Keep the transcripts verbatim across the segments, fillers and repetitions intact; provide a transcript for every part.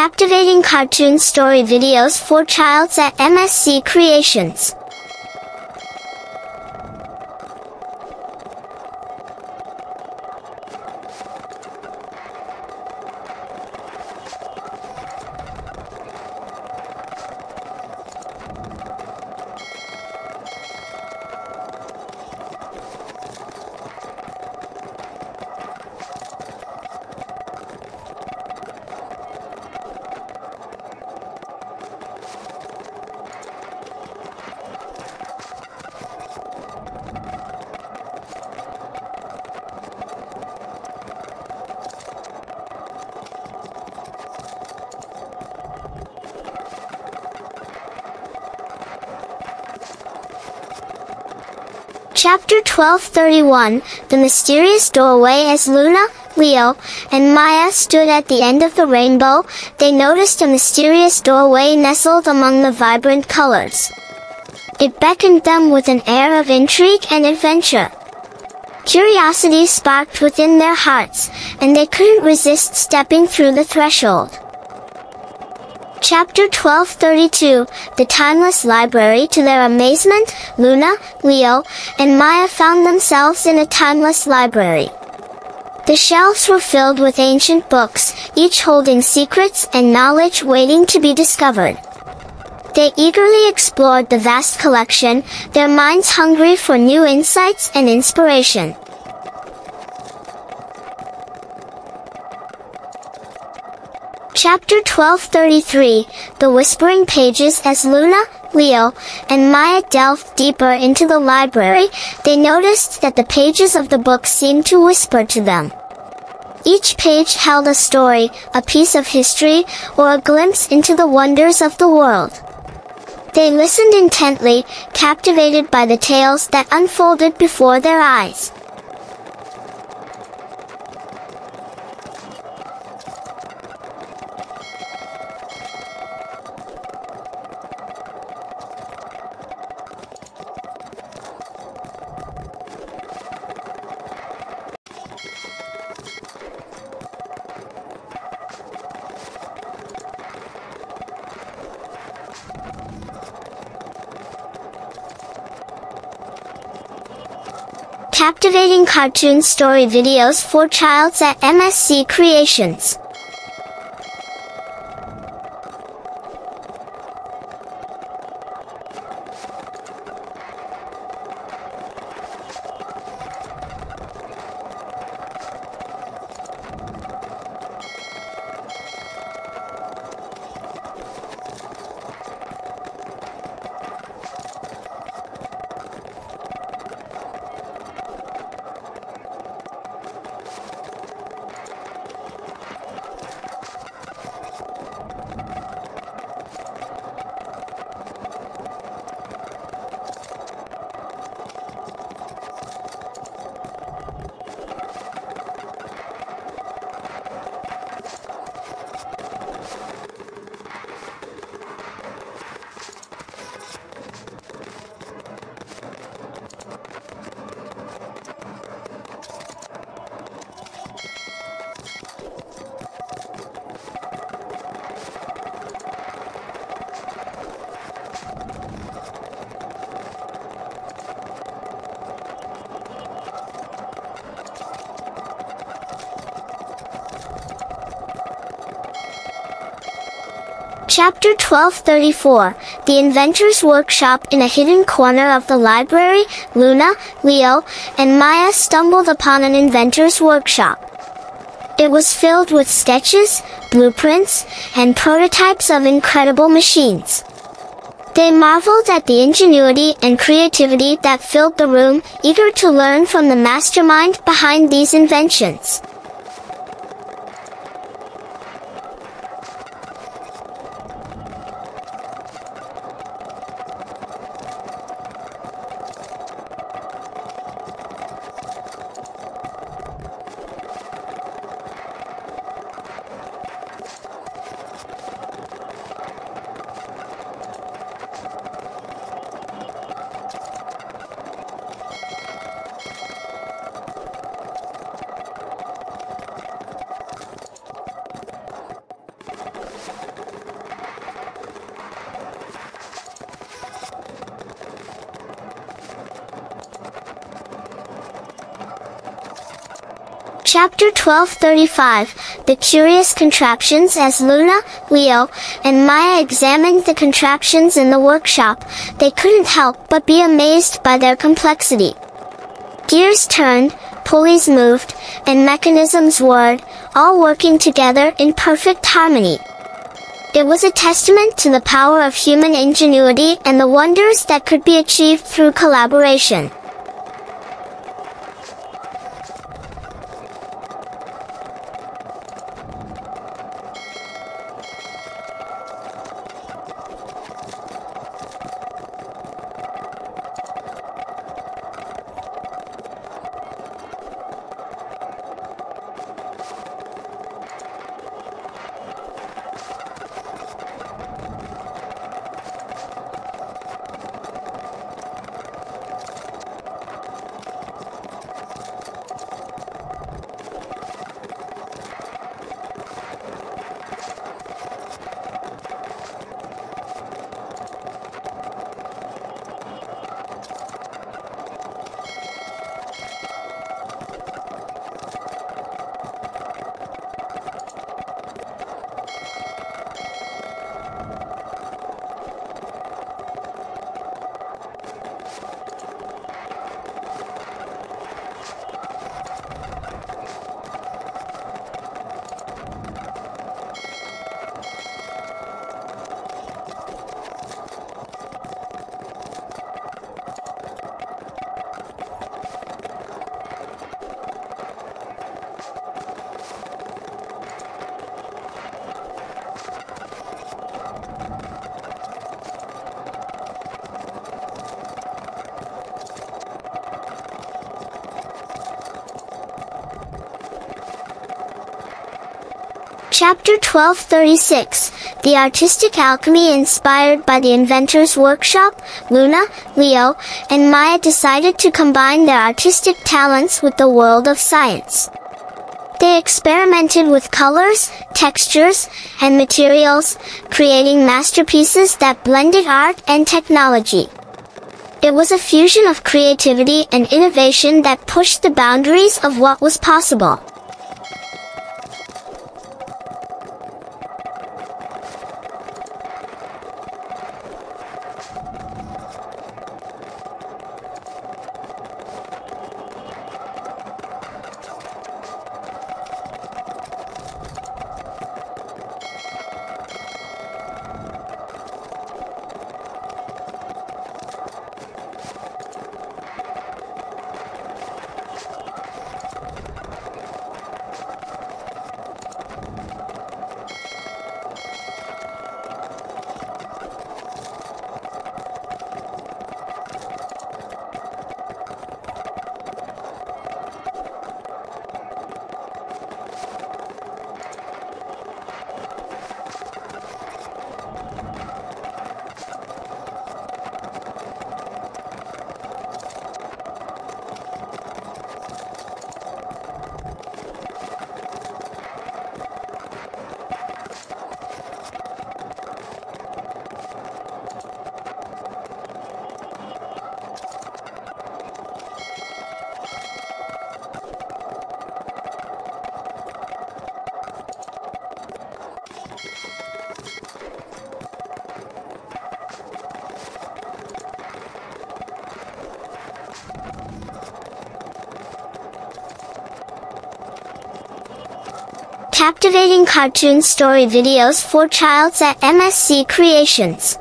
captivating cartoon story videos for childs at M S C Creations. Chapter twelve thirty-one, The Mysterious Doorway. As Luna, Leo, and Maya stood at the end of the rainbow, they noticed a mysterious doorway nestled among the vibrant colors. It beckoned them with an air of intrigue and adventure. Curiosity sparked within their hearts, and they couldn't resist stepping through the threshold. Chapter twelve thirty-two, The Timeless Library. To their amazement, Luna, Leo, and Maya found themselves in a timeless library. The shelves were filled with ancient books, each holding secrets and knowledge waiting to be discovered. They eagerly explored the vast collection, their minds hungry for new insights and inspiration. Chapter twelve thirty-three, The Whispering Pages. As Luna, Leo, and Maya delved deeper into the library, they noticed that the pages of the book seemed to whisper to them. Each page held a story, a piece of history, or a glimpse into the wonders of the world. They listened intently, captivated by the tales that unfolded before their eyes. Captivating cartoon story videos for childs at M S C Creations. Chapter twelve thirty-four, The Inventor's Workshop. In a hidden corner of the library, Luna, Leo, and Maya stumbled upon an inventor's workshop. It was filled with sketches, blueprints, and prototypes of incredible machines. They marveled at the ingenuity and creativity that filled the room, eager to learn from the mastermind behind these inventions. Chapter twelve thirty-five, The Curious Contraptions. As Luna, Leo, and Maya examined the contraptions in the workshop, they couldn't help but be amazed by their complexity. Gears turned, pulleys moved, and mechanisms whirred, all working together in perfect harmony. It was a testament to the power of human ingenuity and the wonders that could be achieved through collaboration. Chapter twelve thirty-six, The Artistic Alchemy. Inspired by the Inventors' Workshop, Luna, Leo, and Maya decided to combine their artistic talents with the world of science. They experimented with colors, textures, and materials, creating masterpieces that blended art and technology. It was a fusion of creativity and innovation that pushed the boundaries of what was possible. Captivating cartoon story videos for childs at M S C Creations.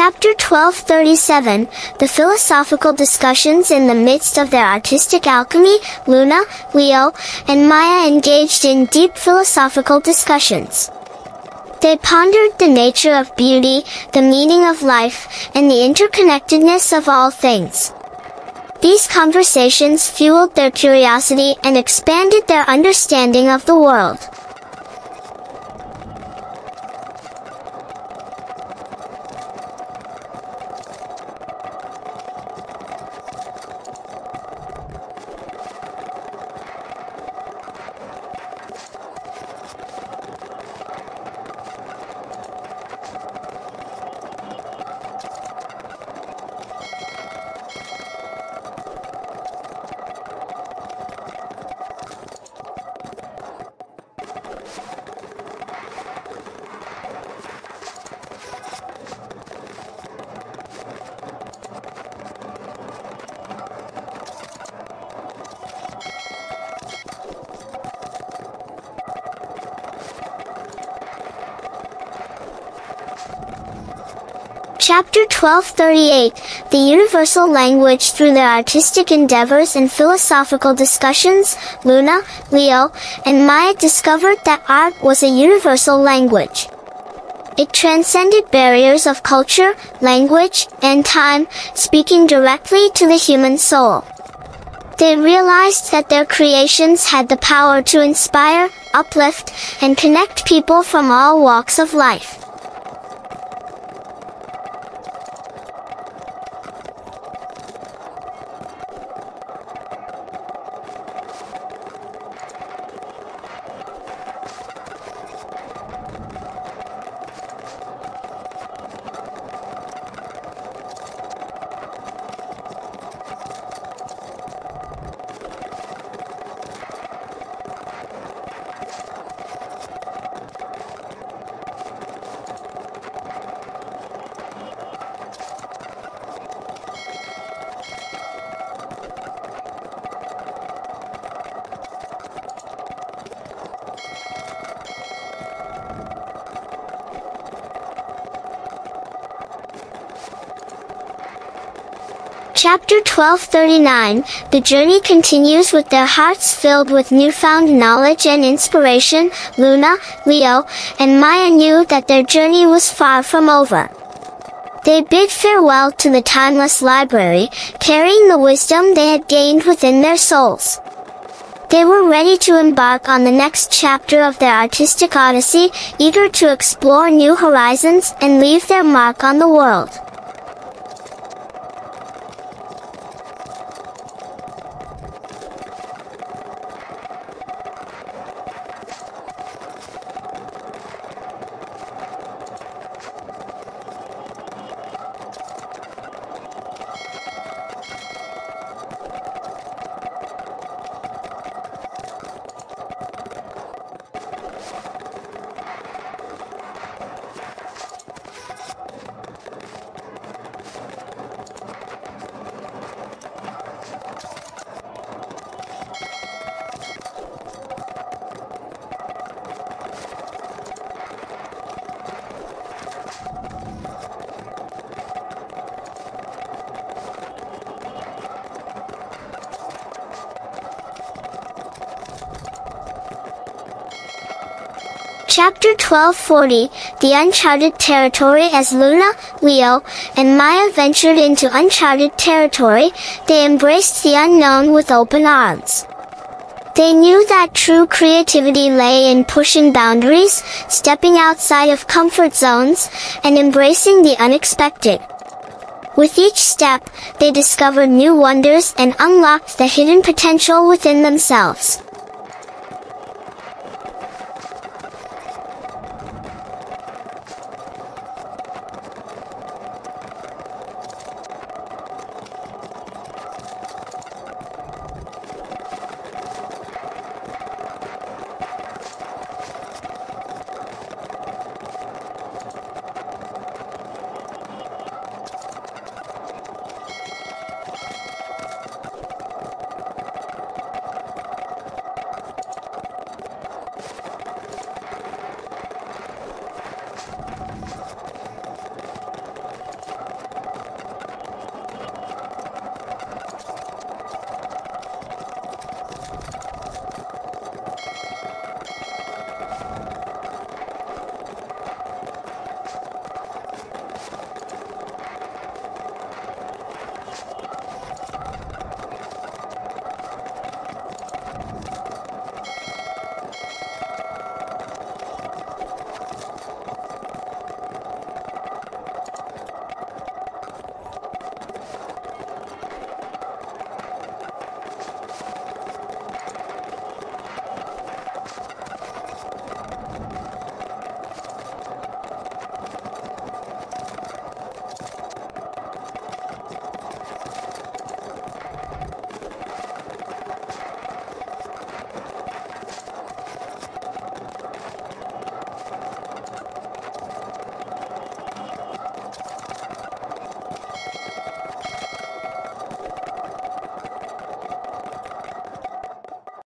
Chapter twelve thirty-seven, The Philosophical Discussions. In the midst of their artistic alchemy, Luna, Leo, and Maya engaged in deep philosophical discussions. They pondered the nature of beauty, the meaning of life, and the interconnectedness of all things. These conversations fueled their curiosity and expanded their understanding of the world. Chapter twelve thirty-eight, The Universal Language. Through their artistic endeavors and philosophical discussions, Luna, Leo, and Maya discovered that art was a universal language. It transcended barriers of culture, language, and time, speaking directly to the human soul. They realized that their creations had the power to inspire, uplift, and connect people from all walks of life. Chapter twelve thirty-nine, The journey continues. With their hearts filled with newfound knowledge and inspiration, Luna, Leo, and Maya knew that their journey was far from over. They bid farewell to the timeless library, carrying the wisdom they had gained within their souls. They were ready to embark on the next chapter of their artistic odyssey, eager to explore new horizons and leave their mark on the world. Chapter twelve forty, The Uncharted Territory. As Luna, Leo, and Maya ventured into uncharted territory, they embraced the unknown with open arms. They knew that true creativity lay in pushing boundaries, stepping outside of comfort zones, and embracing the unexpected. With each step, they discovered new wonders and unlocked the hidden potential within themselves.